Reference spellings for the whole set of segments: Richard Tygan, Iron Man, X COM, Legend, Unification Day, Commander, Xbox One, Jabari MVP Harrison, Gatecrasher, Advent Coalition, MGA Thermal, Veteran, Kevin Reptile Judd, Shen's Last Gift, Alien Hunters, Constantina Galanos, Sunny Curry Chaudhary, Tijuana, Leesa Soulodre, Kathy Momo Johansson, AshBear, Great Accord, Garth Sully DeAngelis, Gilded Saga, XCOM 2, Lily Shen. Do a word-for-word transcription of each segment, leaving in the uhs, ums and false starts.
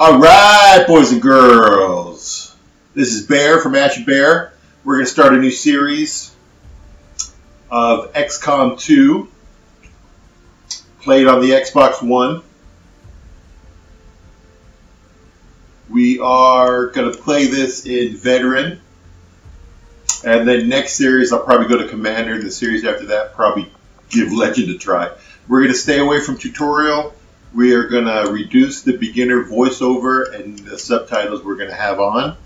Alright, boys and girls. This is Bear from Ash Bear. We're going to start a new series of X COM two. Played on the Xbox One. We are going to play this in Veteran. And then next series, I'll probably go to Commander. The series after that, probably give Legend a try. We're going to stay away from tutorial. We are going to reduce the beginner voiceover and the subtitles we're going to have on.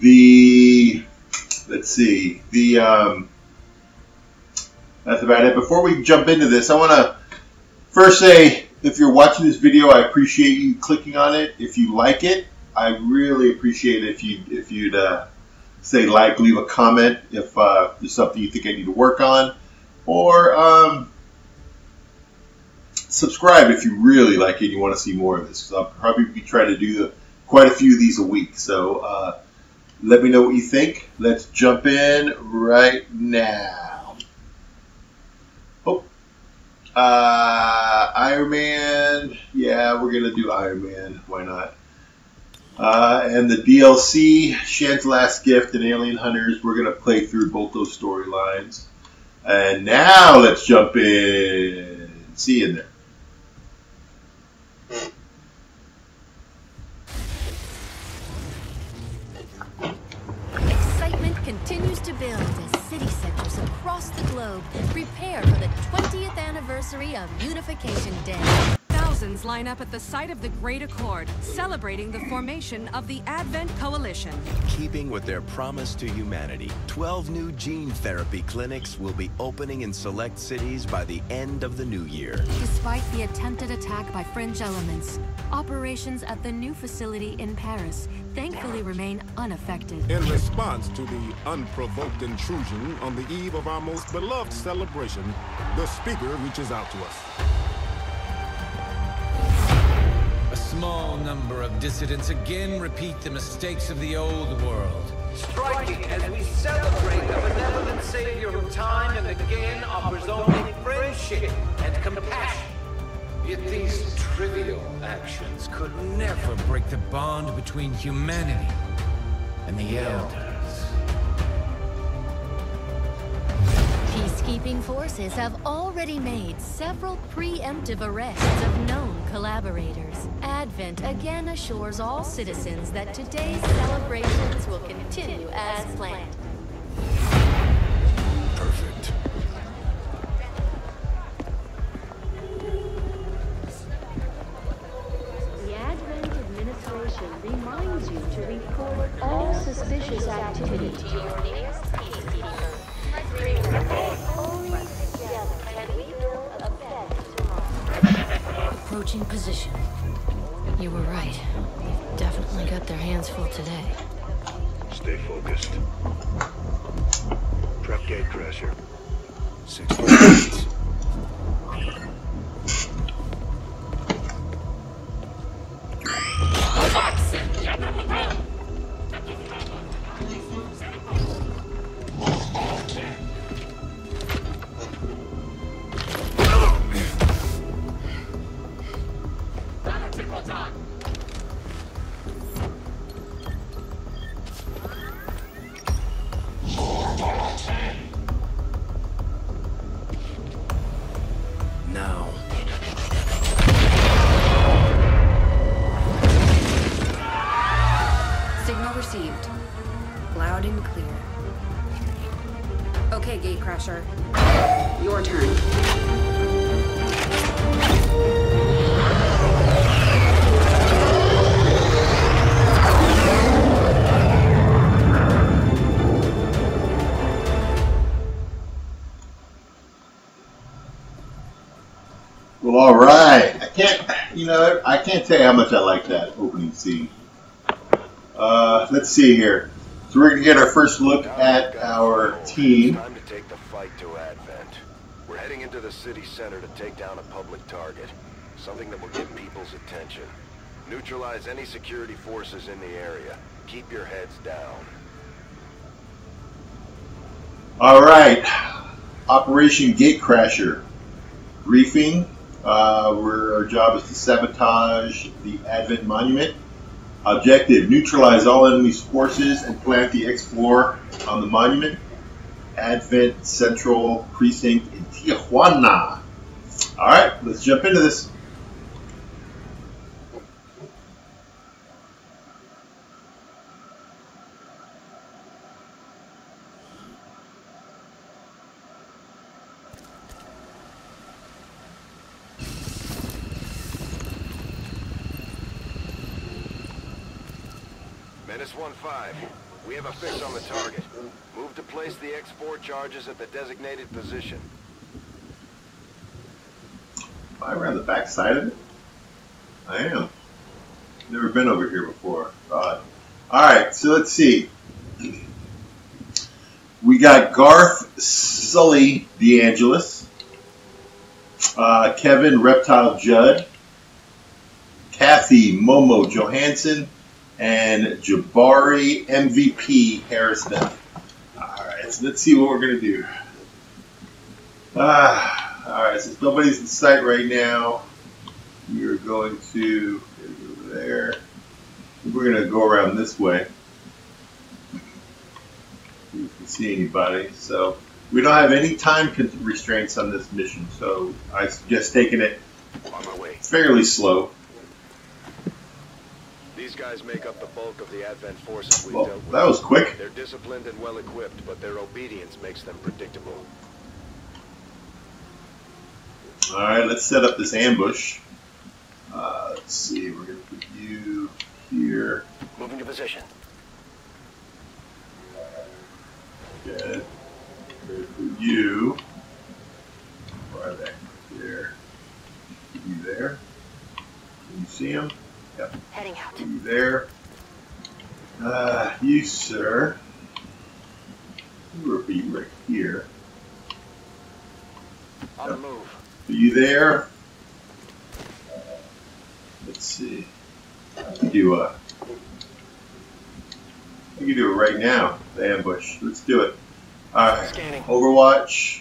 The, let's see, the, um, that's about it. Before we jump into this, I want to first say, if you're watching this video, I appreciate you clicking on it. If you like it, I really appreciate it if, you, if you'd uh, say like, leave a comment if uh, there's something you think I need to work on. Or um, subscribe if you really like it and you want to see more of this. I'll probably be trying to do quite a few of these a week. So uh, let me know what you think. Let's jump in right now. Oh, uh, Iron Man. Yeah, we're going to do Iron Man. Why not? Uh, and the D L C, Shen's Last Gift and Alien Hunters. We're going to play through both those storylines. And now let's jump in. See you in there. Excitement continues to build as city sectors across the globe prepare for the twentieth anniversary of Unification Day. Thousands line up at the site of the Great Accord, celebrating the formation of the Advent Coalition. Keeping with their promise to humanity, twelve new gene therapy clinics will be opening in select cities by the end of the new year. Despite the attempted attack by fringe elements, operations at the new facility in Paris thankfully remain unaffected. In response to the unprovoked intrusion on the eve of our most beloved celebration, the speaker reaches out to us. A small number of dissidents again repeat the mistakes of the old world. Striking as we celebrate the benevolent savior of time and again offers only friendship and compassion. Yet these trivial actions could never break the bond between humanity and the elders. Peacekeeping forces have already made several preemptive arrests of known collaborators. Advent again assures all citizens that today's celebrations will continue as planned. Perfect. The Advent administration reminds you to report all suspicious activity to your nearest peacekeeper. Only together can we build a path tomorrow. Approaching position. You were right. They've definitely got their hands full today. Stay focused. Prep Gatecrasher. Six minutes. All right, I can't, you know, I can't tell you how much I like that opening scene. Uh, let's see here. So we're gonna get our first look at our team. Time to take the fight to Advent. We're heading into the city center to take down a public target, something that will get people's attention. Neutralize any security forces in the area. Keep your heads down. All right, Operation Gatecrasher. Briefing. Uh, where our job is to sabotage the Advent Monument Objective, neutralize all enemy forces and plant the Explorer on the monument. Advent Central Precinct in Tijuana. Alright, let's jump into this. one five. We have a fix on the target. Move to place the X four charges at the designated position. Am I around the back side of it? I am. Never been over here before. God. Alright, so let's see. We got Garth Sully DeAngelis, uh, Kevin Reptile Judd, Kathy Momo Johansson, and Jabari M V P Harrison. Alright, so let's see what we're going to do. Ah, Alright, since nobody's in sight right now, we're going to get over there. We're going to go around this way. You can see anybody. So, we don't have any time restraints on this mission, so I suggest taking it fairly slow. These guys make up the bulk of the Advent forces we well, dealt with. That was quick. They're disciplined and well equipped, but their obedience makes them predictable. All right, let's set up this ambush. Uh, let's see, we're going to put you here. Moving to position. Okay. We're going to put you right back there. You there? Can you see him? Yep. Heading out. You there. Uh, you, sir. You will be right here. On the move. Are you there? Uh, let's see. I can do a. I can do it right now. The ambush. Let's do it. Alright. Overwatch.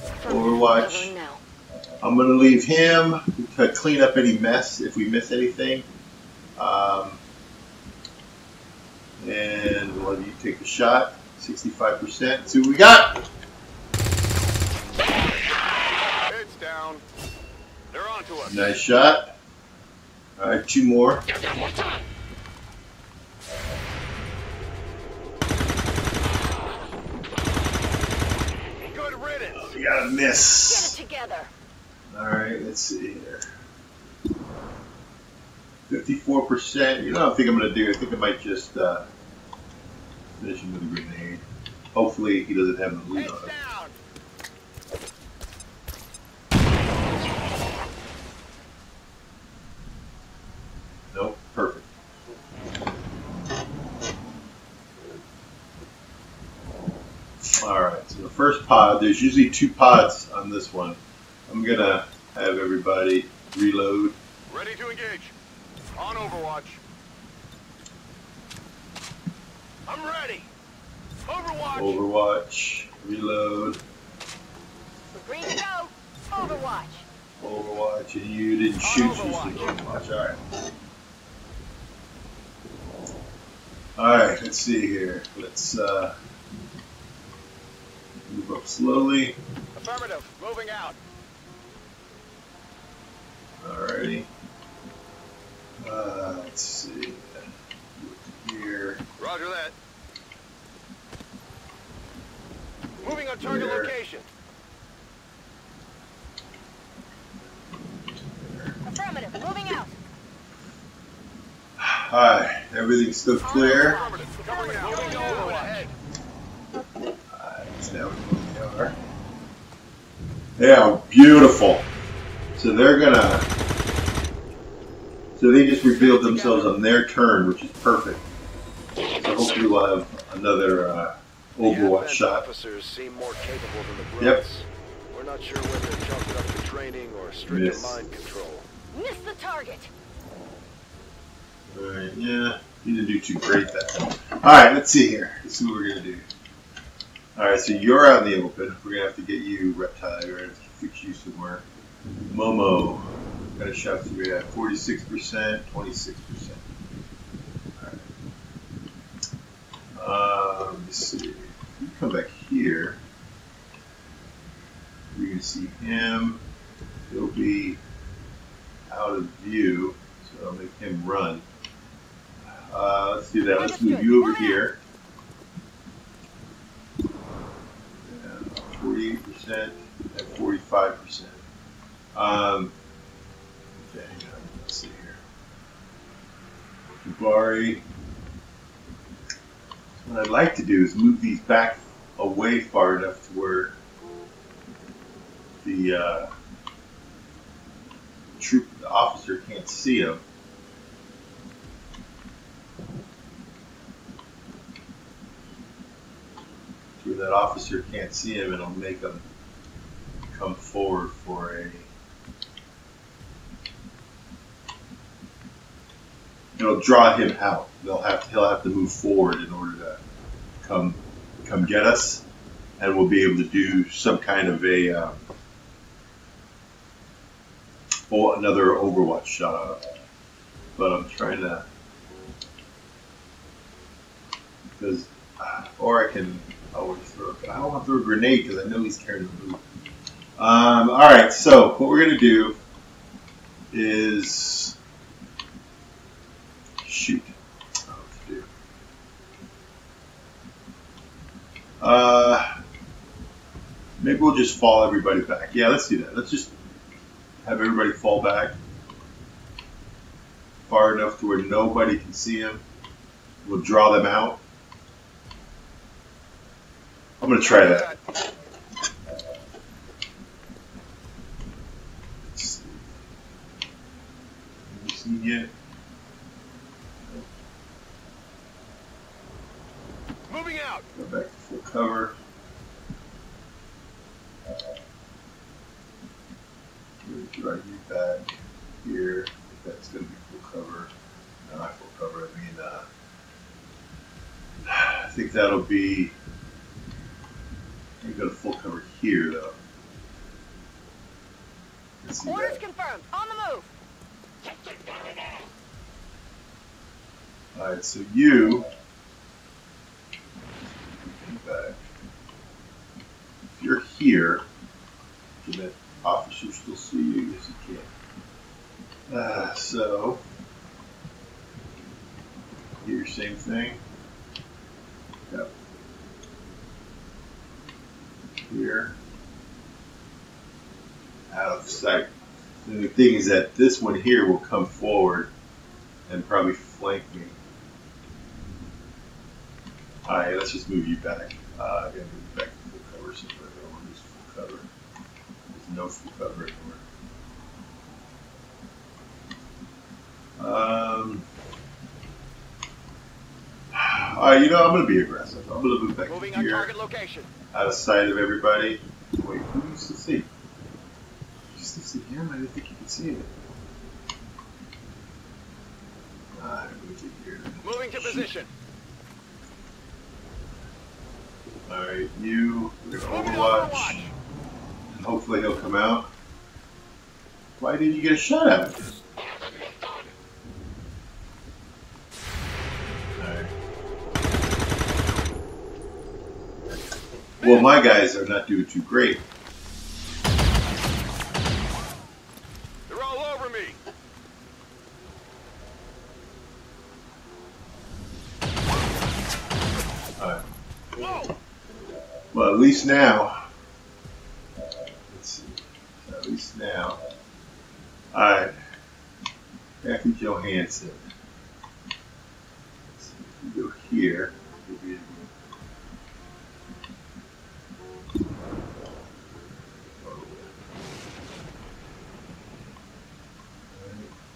Overwatch. I'm going to leave him to clean up any mess if we miss anything. Um, and we'll have you take the shot. sixty-five percent. See what we got! It's down. They're on to us. Nice shot. Alright, two more. Good riddance. Oh, we got a miss. Get it together. Alright, let's see here. fifty-four percent. You know what I think I'm going to do? I think I might just uh, finish him with a grenade. Hopefully he doesn't have the lead on it. Nope, perfect. Alright, so the first pod, there's usually two pods on this one. I'm gonna have everybody reload. Ready to engage. On Overwatch. I'm ready. Overwatch. Overwatch. Reload. We're green to go. Overwatch. Overwatch, and you didn't shoot. Overwatch. You Overwatch. All right. All right. Let's see here. Let's uh, move up slowly. Affirmative. Moving out. Alrighty. Uh, let's see. Look here. Roger that. Moving on target there. Location. Affirmative. Moving out. Alright. Everything's still clear. Affirmative. Covering out. Moving over ahead. Alright. Now we are. Yeah. Beautiful. So they're gonna. So they just revealed themselves on their turn, which is perfect. So hopefully we'll have another uh, Overwatch shot. Officers seem more capable than the Brits. Yep. We're not sure whether they're jumping up for training or stricter mind control. Miss the target. All right. Yeah. You didn't do too great that time. All right. Let's see here. Let's see what we're gonna do. All right. So you're out in the open. We're gonna have to get you, Reptile, or fix you somewhere. Momo, Got a shot to be at forty-six percent, twenty-six percent. All right. Uh, let me see. If we come back here, you can see him. He'll be out of view, so I'll make him run. Uh, let's do that. Let's move you over here. forty-eight percent and forty-five percent. Um, okay, let's see here. Jabari. So what I'd like to do is move these back away far enough to where the uh, troop, the officer can't see them. That officer can't see him, and it'll make him come forward for a. It'll draw him out. They'll have to, he'll have to move forward in order to come come get us, and we'll be able to do some kind of a um, or another Overwatch shot out of that. But I'm trying to because or I can. Always throw it, but I don't want to throw a grenade because I know he's carrying the loot. Um, Alright, so what we're going to do is shoot. I don't know what to do. Uh, maybe we'll just fall everybody back. Yeah, let's do that. Let's just have everybody fall back far enough to where nobody can see him. We'll draw them out. I'm going to try that. Let's see. Have you seen yet? Moving out. Go back to full cover. Uh, drag you back here. That's going to be full cover. No, not full cover. I mean, uh, I think that'll be. We've got a full cover here, though. Orders confirmed. On the move. All right, so you back. If you're here, can that officer still see you? Yes, he can. Uh, so here, same thing. Yep. Here, out of sight. And the thing is that this one here will come forward and probably flank me. All right, let's just move you back. Uh, again, move you back to full cover somewhere. I don't want to use full cover. There's no full cover anywhere. Um. All right, you know I'm gonna be aggressive. I'm gonna move back Moving to here. On target location. Out of sight of everybody. Wait, who used to see? You used to see him? I didn't think you could see it. Alright, move it here. Moving to position. Alright, you. We're going to overwatch. And hopefully he'll come out. Why didn't you get a shot at him? Well, my guys are not doing too great. They're all over me. Alright. Well, at least now. Uh, let's see. At least now. Alright. Kathy Johansson. Let's see if we go here. Maybe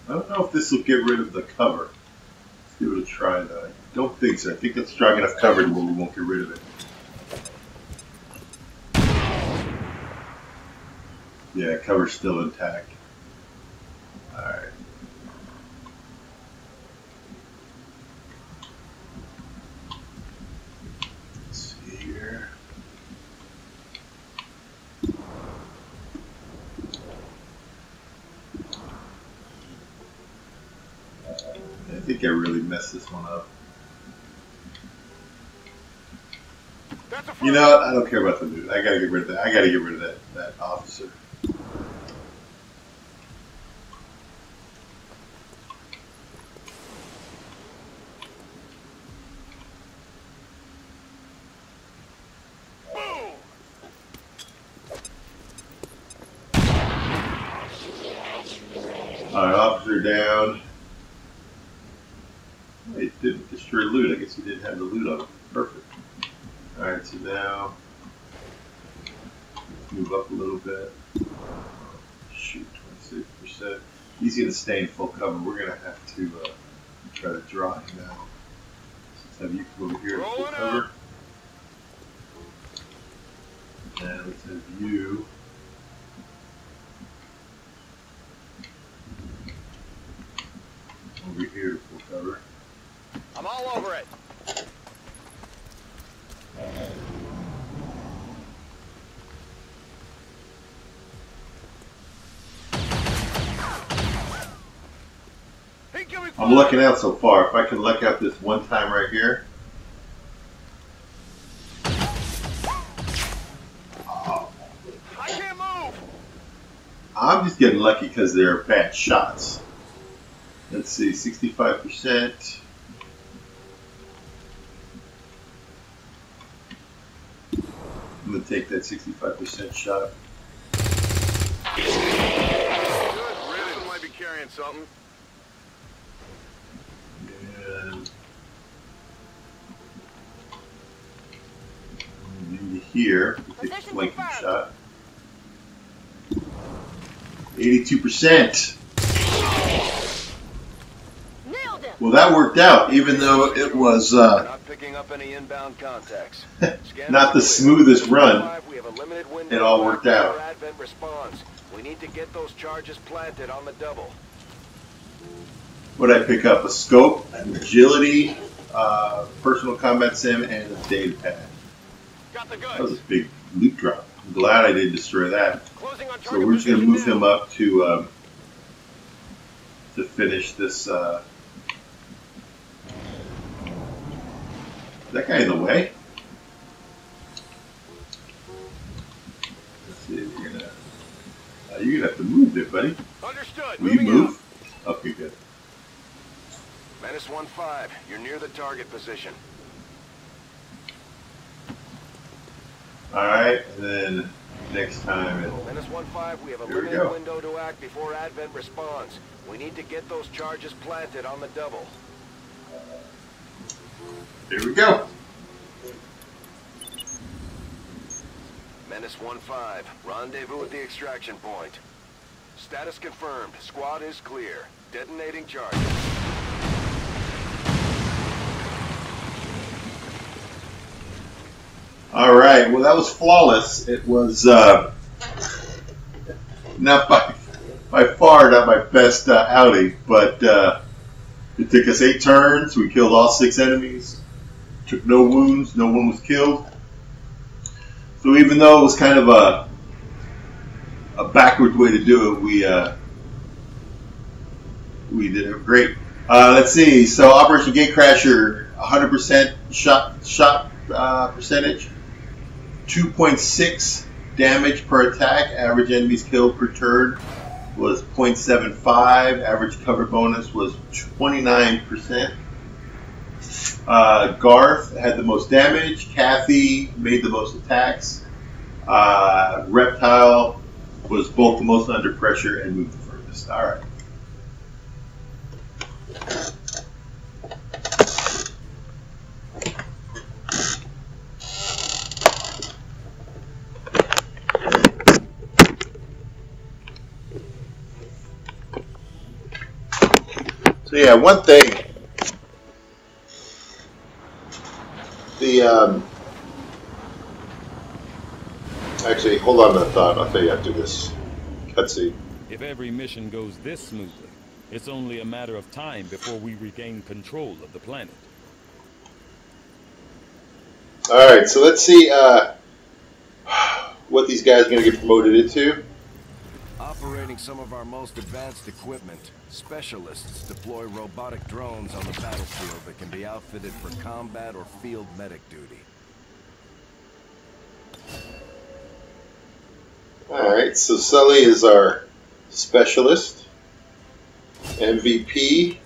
I don't know if this will get rid of the cover. Let's give it a try, though. I don't think so. I think that's strong enough cover to where we won't get rid of it. Yeah, cover's still intact. Alright. Let's see here. think I really messed this one up. You know, I don't care about the loot. I gotta get rid of that. I gotta get rid of that, that officer. Alright, officer down. It didn't destroy loot. I guess he didn't have the loot on him. Perfect. Alright, so now let's move up a little bit. Shoot, twenty-six percent. He's going to stay in full cover. We're going to have to uh, try to draw him out. Let's have you come over here in full cover. And let's have you. Over here, full cover. I'm all over it. I'm lucking out so far. If I can luck out this one time right here. Oh. I can't move. I'm just getting lucky because they're bad shots. Let's see, sixty-five percent. I'm going to take that sixty-five percent shot. Good. Richardson might be carrying something. And I'm going to here. We'll take a flanking shot. eighty-two percent. Well, that worked out, even though it was uh, not picking up any inbound contacts. Not the smoothest run. It all worked out. Advent responds. We need to get those charges planted on the double. What I pick up? A scope, an agility, uh, personal combat sim, and a data pad. Got the goods. That was a big loot drop. I'm glad I didn't destroy that. So we're just going to move him up to um, to finish this. Uh, Is that guy in the way? Let's see if you're gonna. Uh, you're gonna have to move there, buddy. Understood. Will Moving you move? Up. Okay, good. Menace one five. You're near the target position. All right, and then next time it'll. Menace one five. We have a limited window to act before Advent responds. We need to get those charges planted on the double. Here we go. Menace one five, rendezvous at the extraction point. Status confirmed. Squad is clear. Detonating charges. All right. Well, that was flawless. It was uh, not by by far not my best uh, outing, but uh, it took us eight turns. We killed all six enemies. Took no wounds, no one was killed. So even though it was kind of a a backward way to do it, we uh, we did it great. Uh, let's see. So Operation Gatecrasher, one hundred percent shot shot uh, percentage, two point six damage per attack. Average enemies killed per turn was zero point seven five. Average cover bonus was twenty-nine percent. Uh, Garth had the most damage. Kathy made the most attacks. Uh, Reptile was both the most under pressure and moved the furthest. All right. So yeah, one thing. The, um, actually, hold on to that thought. I'll tell you after this cutscene. If every mission goes this smoothly, it's only a matter of time before we regain control of the planet. All right, so let's see uh, what these guys are going to get promoted into. Operation. demonstrating some of our most advanced equipment. Specialists deploy robotic drones on the battlefield that can be outfitted for combat or field medic duty. Alright, so Sully is our specialist. M V P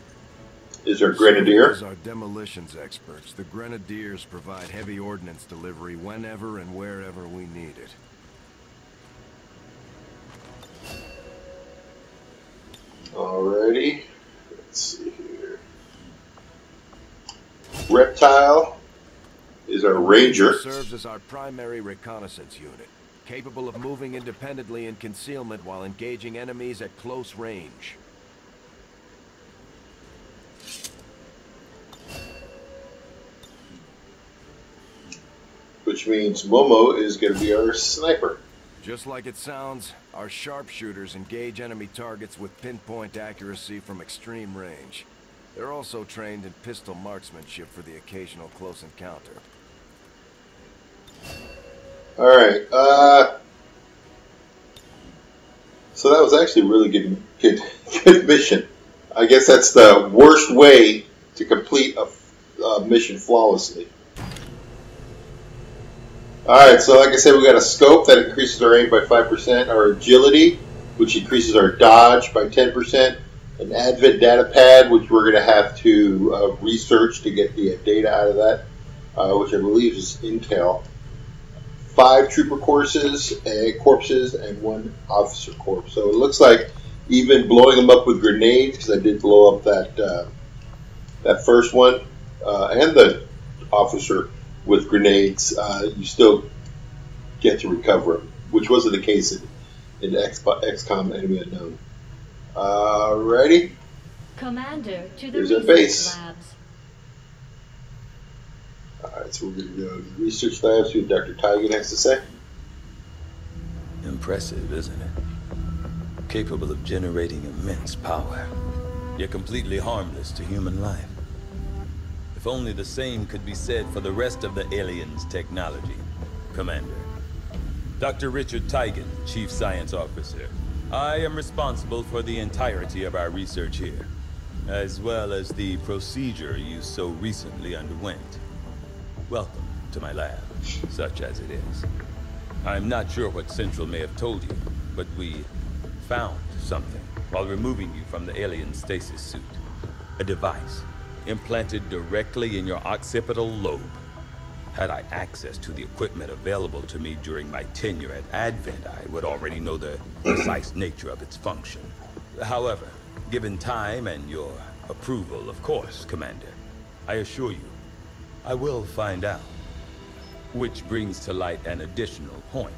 is our Grenadier. Sully is our demolitions experts. The Grenadiers provide heavy ordnance delivery whenever and wherever we need it. Alrighty, let's see here. Reptile is our Ranger. Serves as our primary reconnaissance unit, capable of moving independently in concealment while engaging enemies at close range. Which means Momo is going to be our sniper. Just like it sounds, our sharpshooters engage enemy targets with pinpoint accuracy from extreme range. They're also trained in pistol marksmanship for the occasional close encounter. Alright, uh... so that was actually a really good, good, good mission. I guess that's the worst way to complete a, a mission flawlessly. Alright, so like I said, we got a scope that increases our aim by five percent, our agility, which increases our dodge by ten percent, an Advent data pad, which we're going to have to uh, research to get the data out of that, uh, which I believe is intel, five trooper courses, uh, corpses, and one officer corpse. So it looks like even blowing them up with grenades, because I did blow up that, uh, that first one, uh, and the officer with grenades, uh, you still get to recover them, which wasn't the case in, in X COM Enemy Unknown. Alrighty. Commander, to the research base. labs. Alright, so we're going to go to the research labs, see what Doctor Tygan has to say. Impressive, isn't it? Capable of generating immense power, yet completely harmless to human life. If only the same could be said for the rest of the aliens' technology, Commander. Doctor Richard Tygan, Chief Science Officer. I am responsible for the entirety of our research here, as well as the procedure you so recently underwent. Welcome to my lab, such as it is. I'm not sure what Central may have told you, but we found something while removing you from the alien stasis suit. A device implanted directly in your occipital lobe. Had I access to the equipment available to me during my tenure at Advent, I would already know the precise nature of its function. However, given time and your approval, of course, Commander, I assure you, I will find out. Which brings to light an additional point.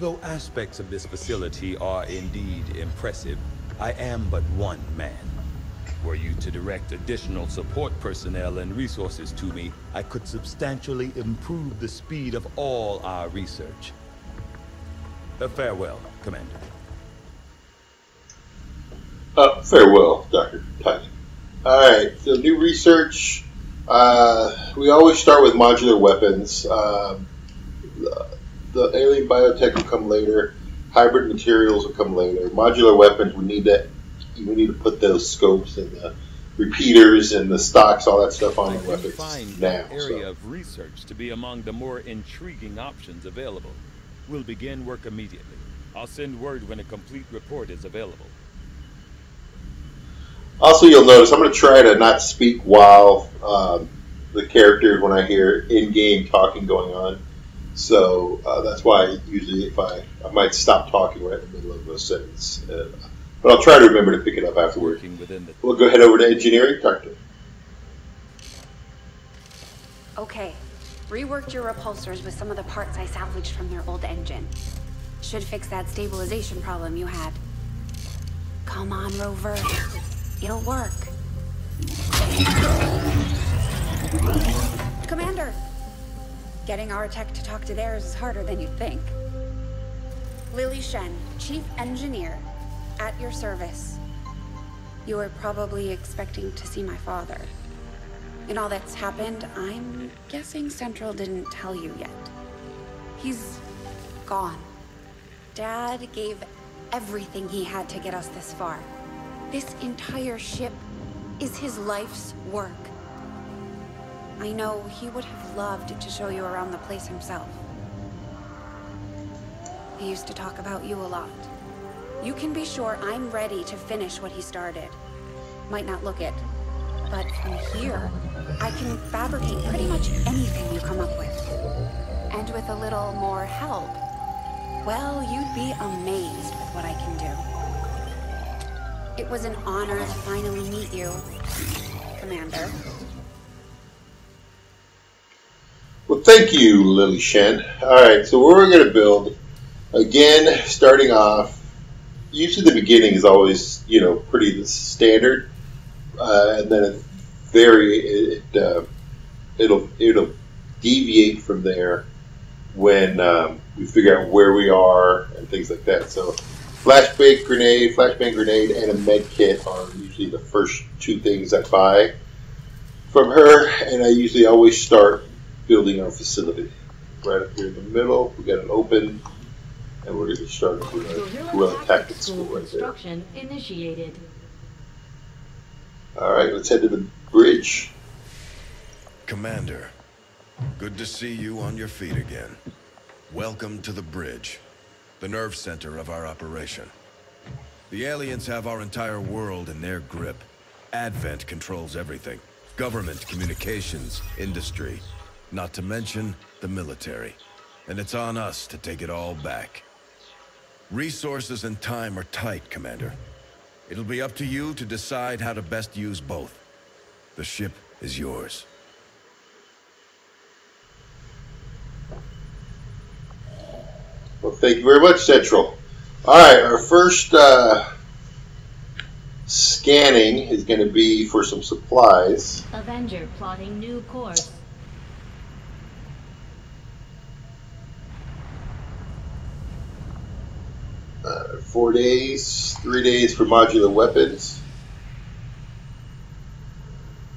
Though aspects of this facility are indeed impressive, I am but one man. Were you to direct additional support personnel and resources to me, I could substantially improve the speed of all our research. A farewell, Commander. Uh, farewell, Doctor Tygan. Alright, so new research. Uh, we always start with modular weapons. Uh, the, the alien biotech will come later. Hybrid materials will come later. Modular weapons, we need that. We need to put those scopes and the repeaters and the stocks, all that stuff on the weapons find now. Area so. of research to be among the more intriguing options available. We'll begin work immediately. I'll send word when a complete report is available. Also, you'll notice I'm going to try to not speak while um, the characters, when I hear in-game talking going on. So uh, that's why usually if I I might stop talking right in the middle of a sentence. Uh, But I'll try to remember to pick it up afterward. We'll go ahead over to engineering, Doctor. Okay. Reworked your repulsors with some of the parts I salvaged from their old engine. Should fix that stabilization problem you had. Come on, Rover. It'll work. Commander! Getting our tech to talk to theirs is harder than you'd think. Lily Shen, Chief Engineer. At your service. You were probably expecting to see my father. In all that's happened, I'm guessing Central didn't tell you yet. He's gone. Dad gave everything he had to get us this far. This entire ship is his life's work. I know he would have loved to show you around the place himself. He used to talk about you a lot. You can be sure I'm ready to finish what he started. Might not look it, but from here, I can fabricate pretty much anything you come up with. And with a little more help, well, you'd be amazed with what I can do. It was an honor to finally meet you, Commander. Well, thank you, Lily Shen. Alright, so we're going to build, again, starting off, usually the beginning is always, you know, pretty standard, uh, and then it vary, it, uh, it'll, it'll deviate from there when um, we figure out where we are and things like that. So flashbang grenade, flashbang grenade, and a med kit are usually the first two things I buy from her, and I usually always start building our facility. Right up here in the middle, we got an open, and we're going to start with our guerrilla tactics school right there. Initiated. All right, let's head to the bridge. Commander, good to see you on your feet again. Welcome to the bridge, the nerve center of our operation. The aliens have our entire world in their grip. Advent controls everything. Government, communications, industry, not to mention the military. And it's on us to take it all back. Resources and time are tight, Commander. It'll be up to you to decide how to best use both. The ship is yours. Well, thank you very much, Central. All right, our first uh, scanning is going to be for some supplies. Avenger plotting new course. Uh, four days, three days for modular weapons.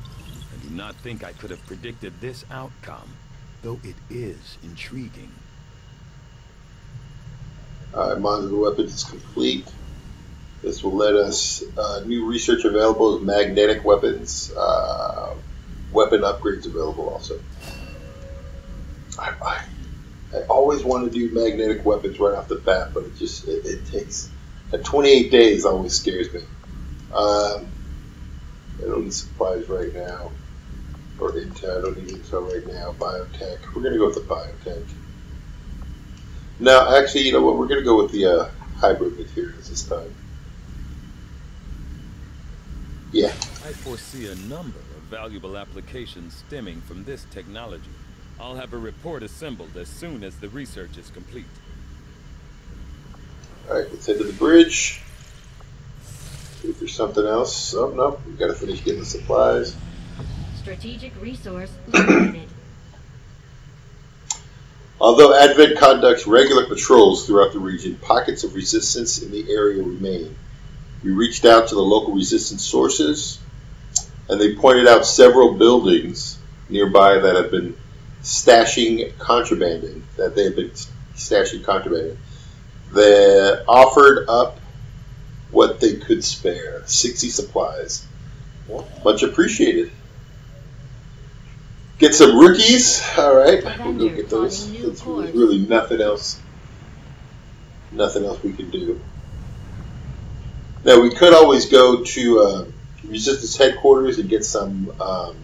I do not think I could have predicted this outcome, though it is intriguing. Uh, modular weapons is complete. This will let us, uh, new research available is magnetic weapons, uh, weapon upgrades available also. I, I, I always want to do magnetic weapons right off the bat, but it just, it, it takes, uh, twenty-eight days always scares me. Um, I don't need supplies right now, or intel, I don't need intel right now, biotech, we're going to go with the biotech. No, actually, you know what, we're going to go with the uh, hybrid materials this time. Yeah. I foresee a number of valuable applications stemming from this technology. I'll have a report assembled as soon as the research is complete. Alright, let's head to the bridge. See if there's something else. Oh, no, we've got to finish getting the supplies. Strategic resource located. Although Advent conducts regular patrols throughout the region, pockets of resistance in the area remain. We reached out to the local resistance sources, and they pointed out several buildings nearby that have been stashing contraband in, that they've been stashing contraband in. They offered up what they could spare, sixty supplies. Much appreciated. Get some rookies. All right, we'll go get those. There's really nothing else. Nothing else we can do. Now we could always go to uh, Resistance headquarters and get some. Um,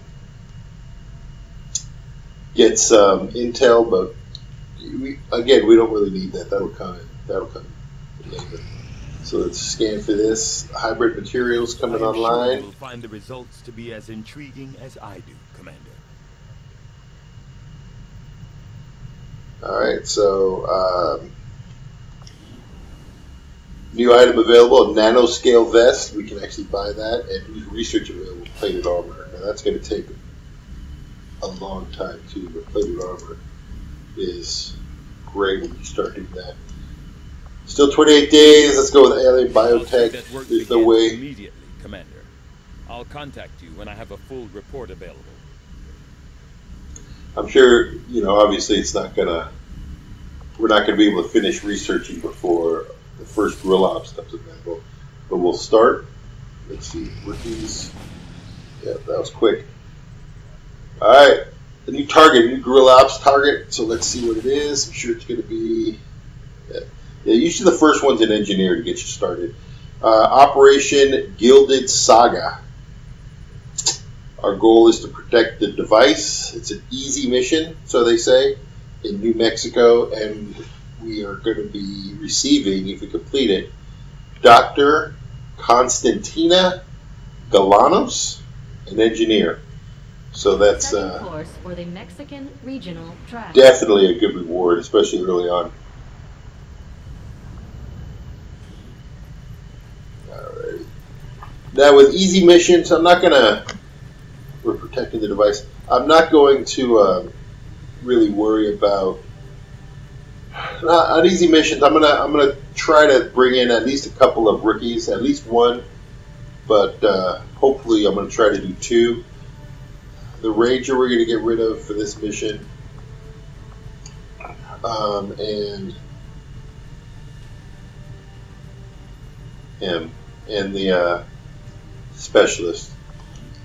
Get some intel, but we, again, we don't really need that. That'll come. In. That'll come later. So let's scan for this. Hybrid materials coming I am online. Sure we'll find the results to be as intriguing as I do, Commander. All right. So um, new item available: a nanoscale vest. We can actually buy that, and new research available: plated armor. Now that's going to take a long time too, but plated armor is great when you start doing that. Still twenty-eight days. Let's go with alien biotech. There's no way. Immediately, Commander. I'll contact you when I have a full report available. I'm sure you know. Obviously, it's not gonna. We're not gonna be able to finish researching before the first real op steps of that book. But we'll start. Let's see. Rookies. Yeah, that was quick. All right. The new target, new Guerrilla Ops target. So let's see what it is. I'm sure it's going to be... Yeah. Yeah, usually the first one's an engineer to get you started. Uh, Operation Gilded Saga. Our goal is to protect the device. It's an easy mission, so they say, in New Mexico. And we are going to be receiving, if we complete it, Doctor Constantina Galanos, an engineer. So that's uh, course for the Mexican regional track. Definitely a good reward, especially early on. Alright. Now with easy missions, I'm not going to... We're protecting the device. I'm not going to uh, really worry about... Not, on easy missions, I'm gonna I'm gonna try to bring in at least a couple of rookies, at least one, but uh, hopefully I'm gonna try to do two. The Ranger we're gonna get rid of for this mission, um, and him and the uh, specialist.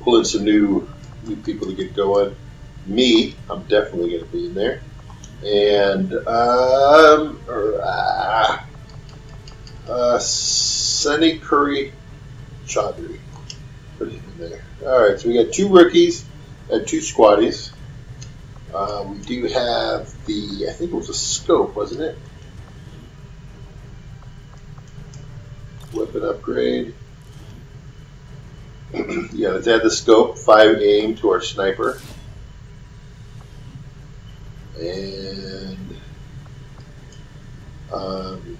Pulling some new new people to get going. Me, I'm definitely gonna be in there. And um, uh, uh, Sunny Curry Chaudhary. Put him in there. All right, so we got two rookies and two squaddies. Uh, we do have the, I think it was a scope, wasn't it? Weapon upgrade. Yeah, let's add the scope, five aim to our sniper. And um,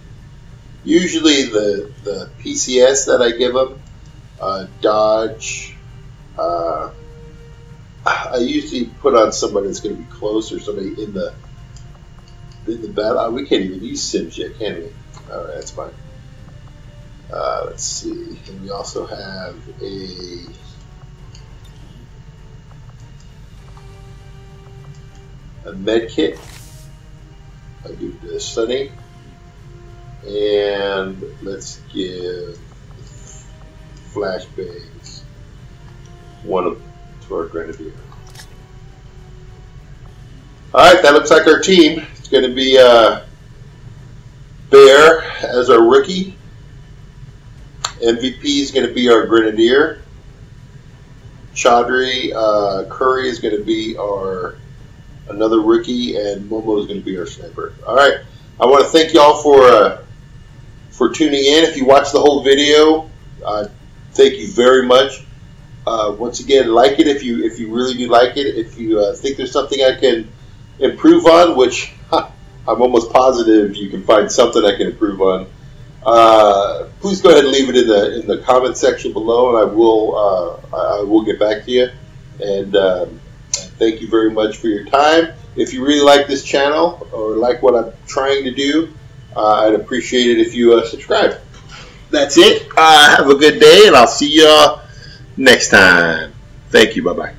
usually the the P C S that I give them, uh, dodge. Uh, I usually put on somebody that's going to be close or somebody in the in the battle. Oh, we can't even use sims yet, can we? All right, that's fine. Uh, let's see. And we also have a. A med kit. I'll give to Sunny. And let's give flashbangs one of to our grenadier. Alright, that looks like our team. It's going to be uh, Bear as our rookie. M V P is going to be our grenadier. Chaudhary uh, Curry is going to be our another rookie, and Momo is going to be our sniper. All right, I want to thank y'all for uh, for tuning in. If you watch the whole video, uh, thank you very much. Uh, once again, like it if you if you really do like it. If you uh, think there's something I can improve on, which ha, I'm almost positive you can find something I can improve on, uh, please go ahead and leave it in the in the comment section below, and I will uh, I will get back to you. And um, thank you very much for your time. If you really like this channel or like what I'm trying to do, uh, I'd appreciate it if you uh, subscribe. That's it. Uh, have a good day, and I'll see y'all next time. Thank you. Bye-bye.